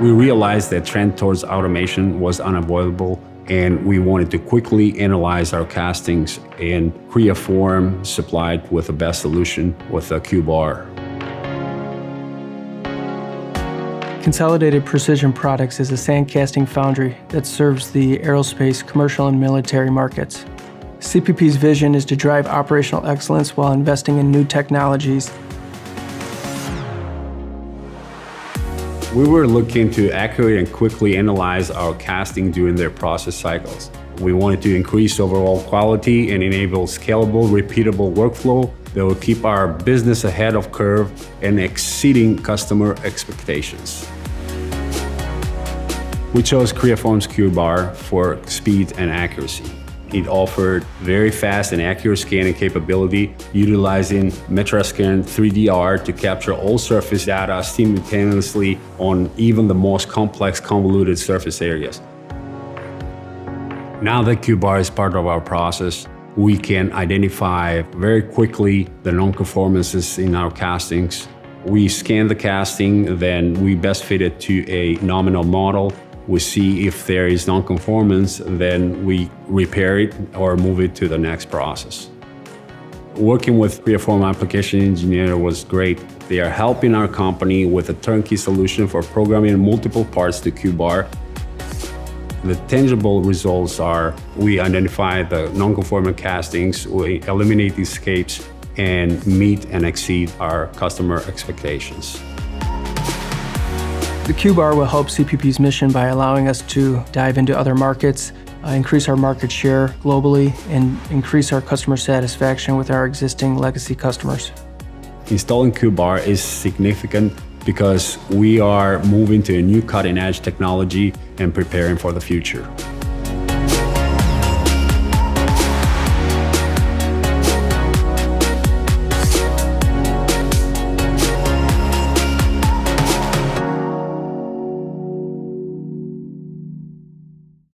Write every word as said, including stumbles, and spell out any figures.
We realized that trend towards automation was unavoidable, and we wanted to quickly analyze our castings, and Creaform supplied with the best solution with a CUBE-R. Consolidated Precision Products is a sand casting foundry that serves the aerospace, commercial, and military markets. C P P's vision is to drive operational excellence while investing in new technologies. We were looking to accurately and quickly analyze our casting during their process cycles. We wanted to increase overall quality and enable scalable, repeatable workflow that will keep our business ahead of curve and exceeding customer expectations. We chose Creaform's CUBE-R for speed and accuracy. It offered very fast and accurate scanning capability, utilizing MetraScan three D R to capture all surface data simultaneously on even the most complex convoluted surface areas. Now that CUBE-R is part of our process, we can identify very quickly the non-conformances in our castings. We scan the casting, then we best fit it to a nominal model. We see if there is non-conformance, then we repair it or move it to the next process. Working with Creaform application engineer was great. They are helping our company with a turnkey solution for programming multiple parts to CUBE-R. The tangible results are we identify the non-conforming castings, we eliminate the escapes, and meet and exceed our customer expectations. The CUBE-R will help C P P's mission by allowing us to dive into other markets, uh, increase our market share globally, and increase our customer satisfaction with our existing legacy customers. Installing CUBE-R is significant because we are moving to a new cutting-edge technology and preparing for the future.